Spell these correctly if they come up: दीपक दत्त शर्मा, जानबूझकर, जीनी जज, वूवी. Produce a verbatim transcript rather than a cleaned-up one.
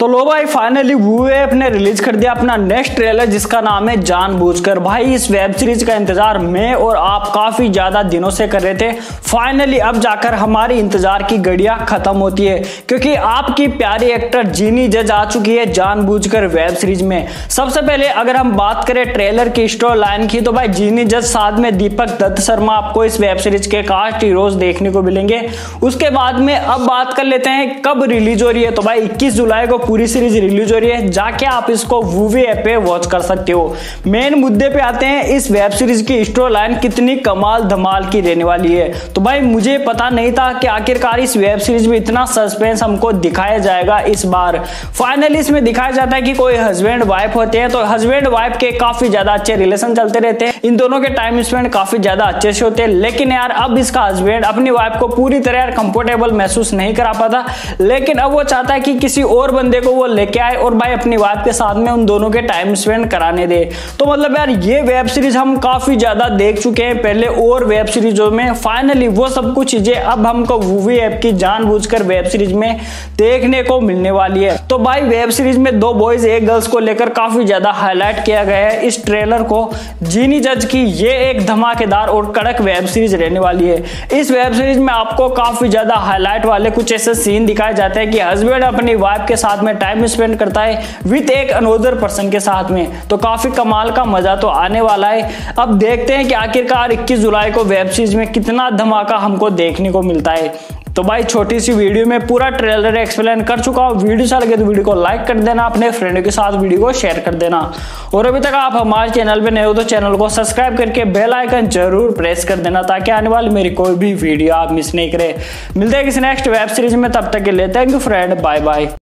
तो लो भाई फाइनली वूवी ने रिलीज कर दिया अपना नेक्स्ट ट्रेलर जिसका नाम है जानबूझकर। भाई इस वेब सीरीज का इंतजार मैं और आप काफी ज्यादा दिनों से कर रहे थे। फाइनली अब जाकर हमारी इंतजार की घड़ियां खत्म होती है क्योंकि आपकी प्यारी एक्टर जीनी जज आ चुकी है जानबूझकर वेब सीरीज में। सबसे पहले अगर हम बात करें ट्रेलर की स्टोरी लाइन की तो भाई जीनी जज साथ में दीपक दत्त शर्मा आपको इस वेब सीरीज के कास्ट हीरोज देखने को मिलेंगे। उसके बाद में अब बात कर लेते हैं कब रिलीज हो रही है। तो भाई इक्कीस जुलाई को पूरी सीरीज रिलीज हो रही है, जाके आप इसको वूवी ऐप पे वॉच कर सकते हो। मेन मुद्दे पे आते हैं, इस वेब सीरीज की स्टोरी लाइन कितनी कमाल धमाल की रहने वाली है। तो भाई मुझे पता नहीं था कि आखिरकार इस वेब सीरीज में इतना सस्पेंस हमको दिखाया जाएगा इस बार। फाइनली इसमें दिखाया जाता है कि कोई हस्बैंड वाइफ होते हैं, तो हस्बैंड वाइफ के काफी ज्यादा अच्छे रिलेशन चलते रहते हैं, इन दोनों के टाइम स्पेंड काफी ज्यादा अच्छे से होते हैं। लेकिन यार अब इसका हस्बैंड अपनी वाइफ को पूरी तरह यार कंफर्टेबल महसूस नहीं करा पाता, लेकिन अब वो चाहता है कि किसी और बंदे को वो लेके आए और भाई अपनी वाइफ के साथ में उन दोनों के टाइम स्पेंड कराने दे। तो मतलब यार ये वेब सीरीज हम काफी ज्यादा देख चुके हैं पहले और वेब सीरीजों में। फाइनली वो सब कुछ चीजें अब हमको वूवी ऐप की जानबूझकर वेब सीरीज में देखने को मिलने वाली है। तो भाई वेब सीरीज में दो बॉयज एक गर्ल्स को लेकर काफी ज्यादा हाईलाइट किया गया है। इस ट्रेलर को जीनी जज की ये एक धमाकेदार और कड़क वेब सीरीज रहने वाली है। इस वेब सीरीज में आपको काफी ज्यादा हाईलाइट वाले कुछ ऐसे सीन दिखाए जाते हैं कि हस्बैंड अपनी वाइफ के साथ में टाइम स्पेंड करता है विद एक अनोदर पर्सन के साथ में। तो काफी कमाल का मजा तो आने वाला है। अब देखते हैं कि आखिरकार इक्कीस जुलाई को वेब सीरीज में कितना धमाका हमको देखने को मिलता है। तो भाई छोटी सी वीडियो में पूरा ट्रेलर एक्सप्लेन कर चुका हूँ। वीडियो अच्छा लगे तो वीडियो को लाइक कर देना, अपने फ्रेंडों के साथ वीडियो को शेयर कर देना, और अभी तक आप हमारे चैनल पे नए हो तो चैनल को सब्सक्राइब करके बेल आइकन जरूर प्रेस कर देना ताकि आने वाली मेरी कोई भी वीडियो आप मिस नहीं करें। मिलते हैं किसी नेक्स्ट वेब सीरीज में, तब तक के लिए thank you friend, bye bye.